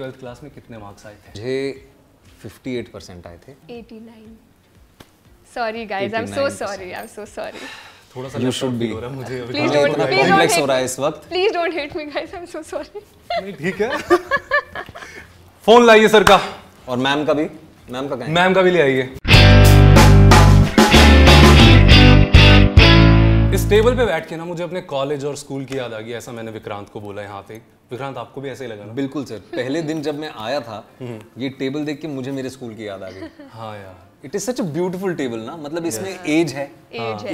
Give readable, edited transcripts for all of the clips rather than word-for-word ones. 12th class में कितने marks आए थे? मुझे 58% आए थे। 89। Sorry guys, I'm so sorry, I'm so sorry. थोड़ा सा हो रहा है मुझे, कॉम्प्लेक्स हो रहा है इस वक्त। Please don't hate me guys, I'm so sorry. नहीं ठीक है। फोन लाइए सर का और मैम का भी, मैम का भी ले आइए। इस टेबल पे बैठ के ना मुझे अपने कॉलेज और स्कूल की याद आ गई, ऐसा मैंने विक्रांत को बोला यहाँ पे। विक्रांत आपको भी ऐसे ही लगा ना? बिल्कुल सर, पहले दिन जब मैं आया था ये टेबल देख के मुझे मेरे स्कूल की याद आ गई। हाँ यार, it is such a beautiful table ना, मतलब इसमें एज है,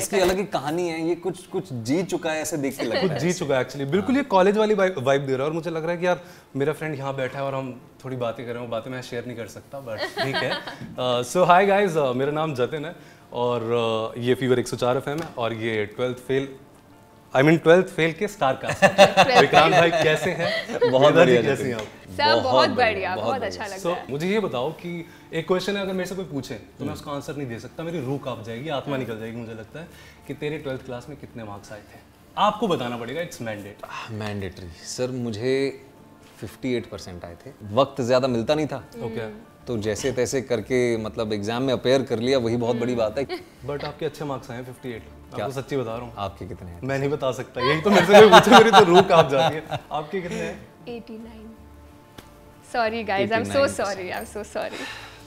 इसकी अलग ही कहानी है, ये कुछ कुछ जी चुका है, ऐसे देख के लगता है कुछ जी चुका है एक्चुअली। बिल्कुल ये कॉलेज वाली वाइब दे रहा है और मुझे लग रहा है कि यार मेरा फ्रेंड यहाँ बैठा है और हम थोड़ी बातें कर रहे हैं, बातें मैं शेयर नहीं कर सकता बट ठीक है। सो हाय गाइज, मेरा नाम जतिन है और ये फीवर 104 FM है और ये 12th फेल के स्टार कास्ट। विक्रांत भाई कैसे हैं? बहुत बढ़िया, कैसे हैं आप? सब बहुत बढ़िया, बहुत अच्छा लग रहा है। मुझे ये बताओ कि एक क्वेश्चन है, अगर मेरे से कोई पूछे तो मैं उसका आंसर नहीं दे सकता, मेरी रूह कांप जाएगी, आत्मा निकल जाएगी। मुझे लगता है कि तेरे 12th क्लास में कितने मार्क्स आए थे आपको बताना पड़ेगा, इट्स मैंडेटरी। सर मुझे 58% आए थे, वक्त ज़्यादा मिलता नहीं था तो जैसे तैसे करके मतलब एग्जाम में अपेयर कर लिया, वही बहुत बड़ी बात है। बट आपके अच्छे मार्क्स आए 58। आपको सच्ची बता रहा हूँ। आपके कितने हैं? मैं नहीं बता सकता, यही तो मेरे से पूछो, मेरी तो रूह कांप जाती है। आपके कितने हैं? 89। Sorry guys, I am so sorry, I am so sorry.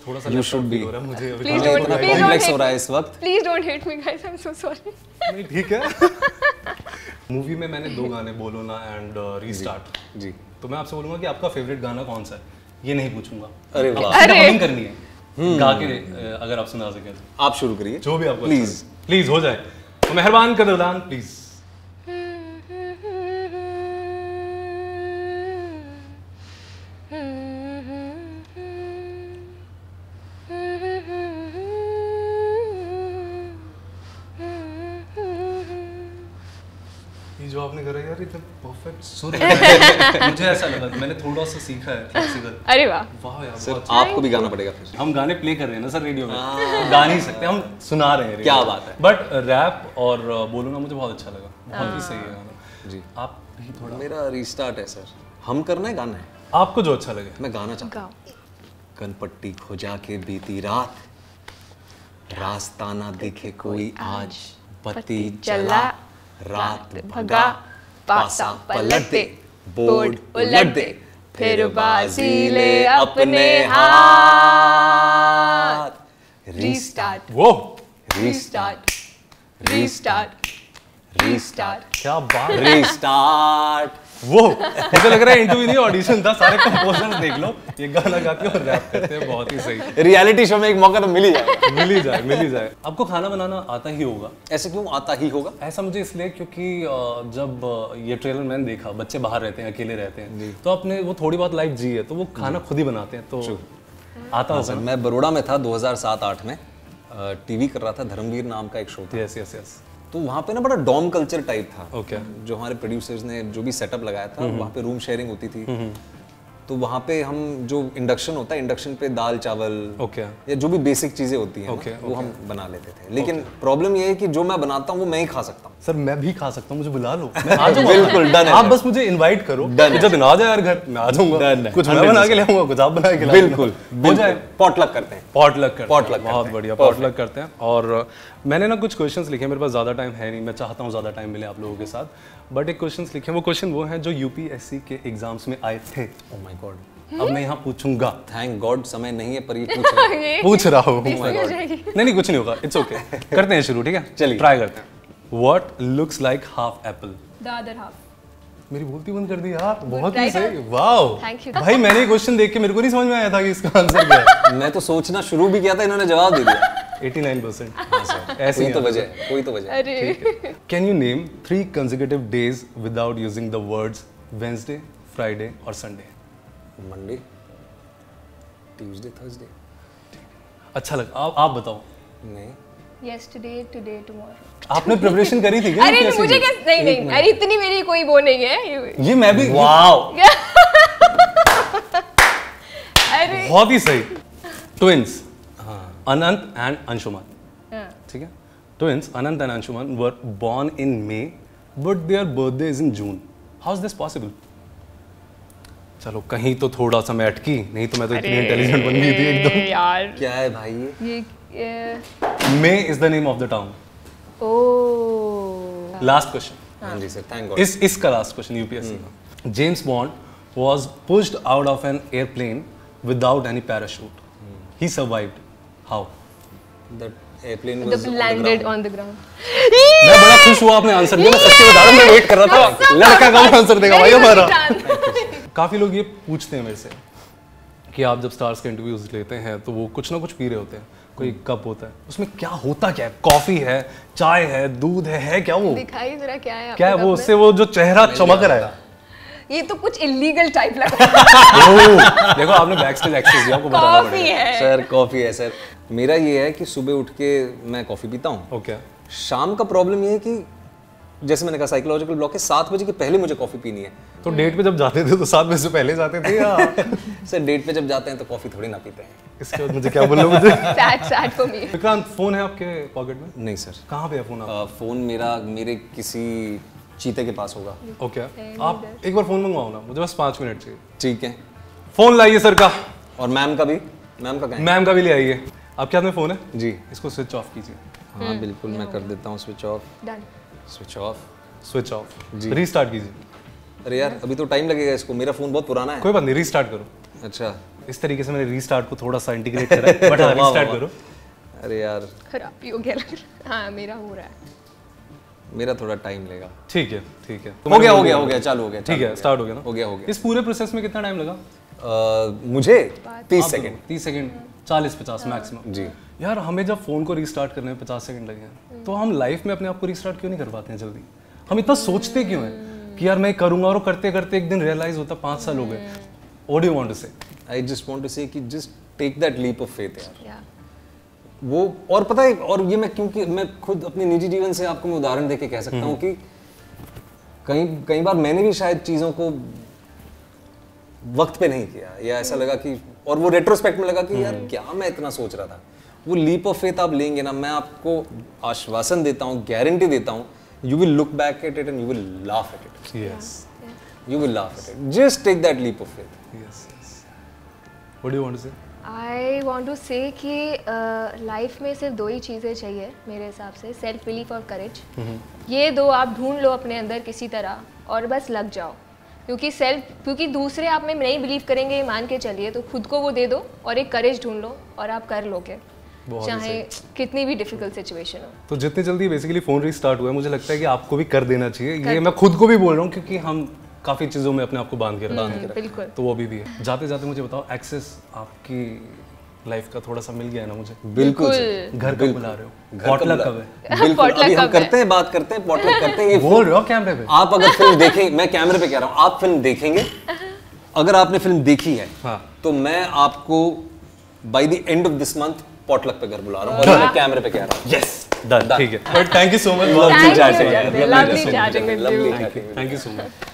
थोड़ा सा हो रहा है मुझे, कॉम्प्लेक्स हो रहा है इस वक्त। Please don't hate me guys, I am so sorry. नहीं ठीक है। मूवी में मैंने 2 गाने बोलो ना एंड रीस्टार्ट जी, तो मैं आपसे बोलूंगा कि आपका फेवरेट गाना कौन सा है, ये नहीं पूछूंगा। अरे वाह, करनी है गा के, अगर आप सुना सके तो आप शुरू करिए, जो भी आपको प्लीज प्लीज हो जाए तो मेहरबान कर दो प्लीज। जो आपने करा यार, इतना परफेक्ट सुर मुझे ऐसा लगा मैंने थोड़ा सा सीखा है क्लासिकल। अरे वाह वाह यार, सर आपको भी गाना पड़ेगा फिर। हम गाने प्ले कर रहे हैं ना सर रेडियो में, तो गा नहीं सकते, हम सुना रहे हैं। क्या बात है। बट रैप और बोलो ना मुझे बहुत अच्छा लगा, बहुत ही सही है गाना जी। आप भी थोड़ा? मेरा रीस्टार्ट है सर, हम करना है गाना है, आपको जो अच्छा लगे। मैं गाना चाहता हूँ। कनपट्टी खो जाके बीती रात, रास्ता ना देखे कोई आज, बत्ती जला रात भगा, पासा पलट दे, बोर्ड उलट दे, फिर बाजी ले अपने हाथ। रीस्टार्ट, वो रीस्टार्ट रीस्टार्ट रीस्टार्ट, क्या बात, रीस्टार्ट। वो मुझे लग रहा है इंटरव्यू नहीं ऑडिशन था, सारे कंपोजर्स देख लो ये गाना गाते और रैप करते हैं, बहुत ही सही। रियलिटी शो में एक मौका तो मिल ही जाए। आपको खाना बनाना आता ही होगा? ऐसे क्यों आता ही होगा? ऐसा मुझे इसलिए क्योंकि जब ये ट्रेलर मैंने देखा, बच्चे बाहर रहते हैं, अकेले रहते हैं, तो अपने वो थोड़ी बहुत लाइफ जी है तो वो खाना खुद ही बनाते हैं, तो आता होगा। मैं बड़ौदा में था 2007-08 में, टीवी कर रहा था, धर्मवीर नाम का एक शो था। Yes yes yes. तो वहाँ पे ना बड़ा डॉम कल्चर टाइप था। जो हमारे प्रोड्यूसर्स ने जो भी सेटअप लगाया था, वहाँ पे रूम शेयरिंग होती थी, तो वहाँ पे हम जो इंडक्शन होता है, इंडक्शन पे दाल चावल या जो भी बेसिक चीजें होती हैं वो हम बना लेते थे। लेकिन प्रॉब्लम ये है कि जो मैं बनाता हूँ वो मैं ही खा सकता हूँ। सर मैं भी खा सकता हूँ, मुझे बुला लो, मैं आ जाऊंगा। बिल्कुल डन है, आप बस मुझे इनवाइट करो, जब ना जाए यार घर मैं आ जाऊंगा, कुछ मैं बना के ले आऊंगा, कुछ आप बना के ले। बिल्कुल हो जाए, पॉटलक करते हैं। बहुत बढ़िया, पॉटलक करते हैं। और मैंने ना कुछ क्वेश्चंस लिखे, मेरे पास ज़्यादा टाइम है नहीं, मैं चाहता हूँ ज़्यादा टाइम मिले आप लोगों के साथ, बट एक क्वेश्चंस लिखे, वो क्वेश्चन वो हैं जो यूपीएससी के एग्जाम्स में आए थे। ओह माय गॉड, अब मैं यहाँ पूछूंगा। थैंक गॉड समय नहीं है पर ये पूछ रहा हूँ। ओह माय गॉड, नहीं कुछ नहीं होगा, इट्स ओके। करते हैं शुरू, ठीक है, चलिए ट्राई करते हैं। What looks like half apple? The other half. मेरी बोलती बंद कर दी यार, बहुत ही सही, वाओ थैंक यू भाई। मैंने क्वेश्चन देख के मेरे को नहीं समझ में आया था कि इसका आंसर क्या है, मैं तो सोचना शुरू भी किया था, इन्होंने जवाब दे दिया। 89%। ऐसे ही तो वजह, कोई तो वजह। अरे can you name 3 consecutive days without using the words Wednesday, Friday और संडे? Monday, Tuesday, Thursday. अच्छा लग, आप बताओ। नहीं, yesterday, today, tomorrow। आपने प्रिपरेशन करी थी क्या? अरे मुझे क्या, नहीं अरे इतनी मेरी कोई वो नहीं है। ये मैं भी, वाओ अरे बहुत ही सही। ट्विंस Anant and Anshuman, ठीक है? Twins Anant and Anshuman were born in May, but their birthday is in June. How is this possible? चलो कहीं तो थोड़ा सा मैं अटकी, नहीं तो मैं तो इतनी इंटेलिजेंट बन गई थी एकदम यार। क्या है भाई ये? May is the name of the town. Oh last question. हां जी सर, थैंक गॉड। इस इसका लास्ट क्वेश्चन यूपीएससी का। James Bond was pushed out of an airplane without any parachute, he survived, how? That airplane was landed on the ground. मैं बड़ा खुश हुआ आपने आंसर दिया, मैं सच्ची बता रहा हूं मैं वेट कर रहा था लड़का कब आंसर देगा भाई हमारा। काफ़ी लोग ये पूछते हैं मेरे से कि आप जब स्टार्स के इंटरव्यूज लेते हैं तो वो कुछ ना कुछ पी रहे होते हैं, कोई कप होता है, उसमें क्या होता क्या है? कॉफी है, चाय है, दूध है क्या? वो दिखाई जरा क्या है, क्या है वो? उससे वो जो चेहरा चमक रहा है, ये तो कुछ इलीगल टाइप लग रहा है। देखो आपने बैकस्टेज एक्सेस दिया, आपको बताना पड़ेगा। सर कॉफी है सर। मेरा ये है कि सुबह उठ के मैं कॉफी पीता हूँ। ओके। शाम का प्रॉब्लम ये है कि जैसे मैंने कहा साइकोलॉजिकल ब्लॉक है, 7 बजे के पहले मुझे कॉफी पीनी है। तो डेट पे जब जाते थे तो 7 बजे से पहले जाते थे या सर डेट पे जब जाते हैं तो कॉफी थोड़ी ना पीते हैं। इसके बाद मुझे क्या बोलना, मुझे sad sad for me. Vikrant, phone है आपके पॉकेट में? नहीं सर। कहाँ पे है फोन आपका? फोन मेरा मेरे किसी चीते के पास होगा। ओके आप एक बार फोन मंगवाओ ना, मुझे बस 5 मिनट चाहिए। ठीक है फोन लाइए सर का, और मैम का भी। मैम का, मैम का भी ले आइए। आपके हाथ में फोन है जी, इसको स्विच ऑफ कीजिए। हाँ बिल्कुल मैं कर देता हूँ switch off. Switch off, switch off जी। रीस्टार्ट कीजिए। अरे यार अभी तो टाइम लगेगा इसको, मेरा फोन बहुत पुराना है। कोई बात नहीं, रीस्टार्ट करो। अच्छा इस तरीके से मैंने रीस्टार्ट को थोड़ा सा इंटीग्रेट करा है, बट रीस्टार्ट करो। अरे यार खराब हो गया। हाँ मेरा हो रहा है, मेरा थोड़ा टाइम लेगा। ठीक है ठीक है, हो गया हो गया हो गया, चालू हो गया। ठीक है स्टार्ट हो गया ना? हो गया हो गया। इस पूरे प्रोसेस में कितना टाइम लगा? मुझे 30 सेकंड। 30 सेकंड, 40-50 मैक्सिमम जी। यार हमें जब फोन को रीस्टार्ट करने में 50 सेकंड लगे हैं, तो हम लाइफ में अपने आप को रीस्टार्ट क्यों नहीं कर पाते हैं जल्दी? हम इतना सोचते क्यों हैं कि यार मैं करूंगा, और करते करते एक दिन रियलाइज होता 5 साल हो गए। What do you want to say? I just want to say कि just take that leap of faith यार वो। और पता है, और ये मैं क्योंकि मैं खुद अपने निजी जीवन से आपको मैं उदाहरण देके कह सकता हूँ कि कई बार मैंने भी शायद चीज़ों को वक्त पे नहीं किया, या ऐसा लगा कि, और वो रेट्रोस्पेक्ट में लगा कि यार क्या मैं इतना सोच रहा था। वो लीप ऑफ फेथ आप लेंगे ना, मैं आपको आश्वासन देता हूँ, गारंटी देता हूँ, you will look back at it and you will laugh at it. You will laugh at it. Just take that leap of faith. What do you want to say? I want to say कि life में सिर्फ 2 ही चीज़ें चाहिए मेरे हिसाब से, self belief और करेज। ये 2 आप ढूंढ लो अपने अंदर किसी तरह और बस लग जाओ, क्योंकि क्योंकि दूसरे आप में नहीं बिलीव करेंगे ये मान के चलिए, तो खुद को वो दे दो और एक करेज ढूंढ लो और आप कर लोगे, चाहे कितनी भी डिफिकल्ट सिचुएशन हो। तो जितनी जल्दी बेसिकली फ़ोन रीस्टार्ट हुआ है, मुझे लगता है कि आपको भी कर देना चाहिए। ये मैं खुद को भी बोल रहा हूँ क्योंकि हम काफ़ी चीज़ों में अपने आप को बांध के रखा बिल्कुल, तो वो अभी भी है। जाते जाते मुझे बताओ, एक्सेस आपकी लाइफ का थोड़ा सा मिल गया है ना मुझे? बिल्कुल। घर कब बुला रहे हो? पॉटलक कब है? बिल्कुल अभी हम करते हैं, बात करते हैं, पॉटलक करते हैं। बोल रहे हो कैमरे पे? आप अगर फिल्म देखेंगे, मैं कैमरे पे कह रहा हूँ, आप फिल्म देखेंगे, अगर आपने फिल्म देखी है तो मैं आपको by the end of this month potluck पे घर बुला रहा हूँ, और मैं कैमरे पे कह रहा हूँ। Yes done. ठीक है, but thank you so much. Lovely chatting, lovely chatting, thank you so much.